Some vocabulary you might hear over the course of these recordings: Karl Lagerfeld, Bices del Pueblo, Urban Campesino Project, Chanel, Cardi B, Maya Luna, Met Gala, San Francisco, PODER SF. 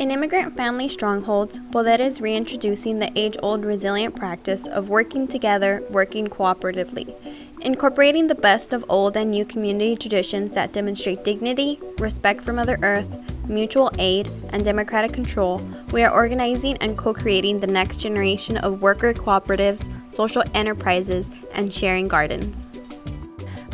In immigrant family strongholds, PODER is reintroducing the age-old resilient practice of working together, working cooperatively, incorporating the best of old and new community traditions that demonstrate dignity, respect for Mother Earth, mutual aid, and democratic control. We are organizing and co-creating the next generation of worker cooperatives, social enterprises, and sharing gardens.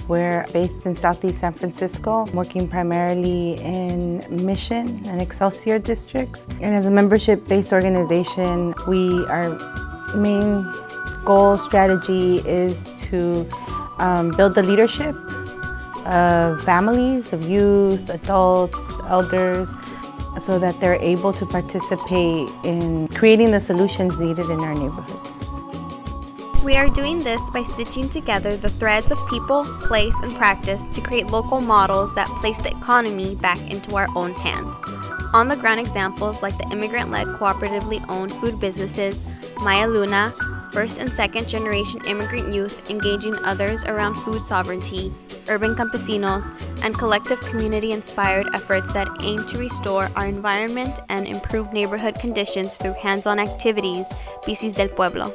We're based in Southeast San Francisco, working primarily in Mission and Excelsior districts. And as a membership-based organization, our main goal strategy is to build the leadership of families, of youth, adults, elders, so that they're able to participate in creating the solutions needed in our neighborhoods. We are doing this by stitching together the threads of people, place, and practice to create local models that place the economy back into our own hands. On-the-ground examples like the immigrant-led cooperatively owned food businesses, Maya Luna, first and second generation immigrant youth engaging others around food sovereignty, Urban Campesinos, and collective community-inspired efforts that aim to restore our environment and improve neighborhood conditions through hands-on activities, Bices del Pueblo.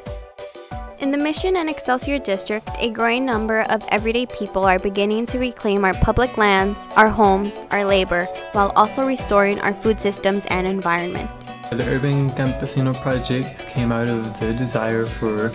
In the Mission and Excelsior District, a growing number of everyday people are beginning to reclaim our public lands, our homes, our labor, while also restoring our food systems and environment. The Urban Campesino Project came out of the desire for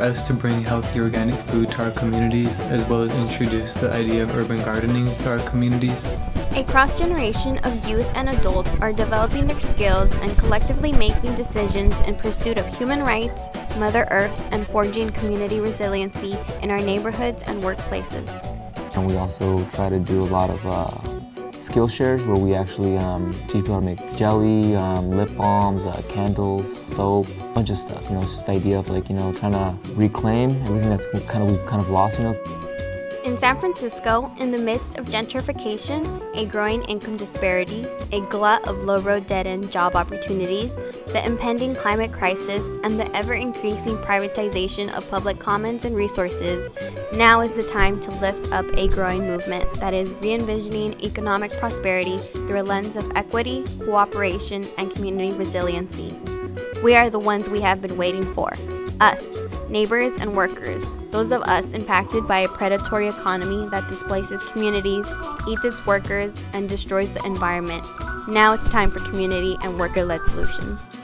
us to bring healthy organic food to our communities, as well as introduce the idea of urban gardening to our communities. A cross-generation of youth and adults are developing their skills and collectively making decisions in pursuit of human rights, Mother Earth, and forging community resiliency in our neighborhoods and workplaces. And we also try to do a lot of skill shares where we actually teach people how to make jelly, lip balms, candles, soap, a bunch of stuff. You know, it's just the idea of trying to reclaim everything that's we've kind of lost, In San Francisco, in the midst of gentrification, a growing income disparity, a glut of low-road dead-end job opportunities, the impending climate crisis, and the ever-increasing privatization of public commons and resources, now is the time to lift up a growing movement that is re-envisioning economic prosperity through a lens of equity, cooperation, and community resiliency. We are the ones we have been waiting for. Us, neighbors and workers, those of us impacted by a predatory economy that displaces communities, eats its workers, and destroys the environment. Now it's time for community and worker-led solutions.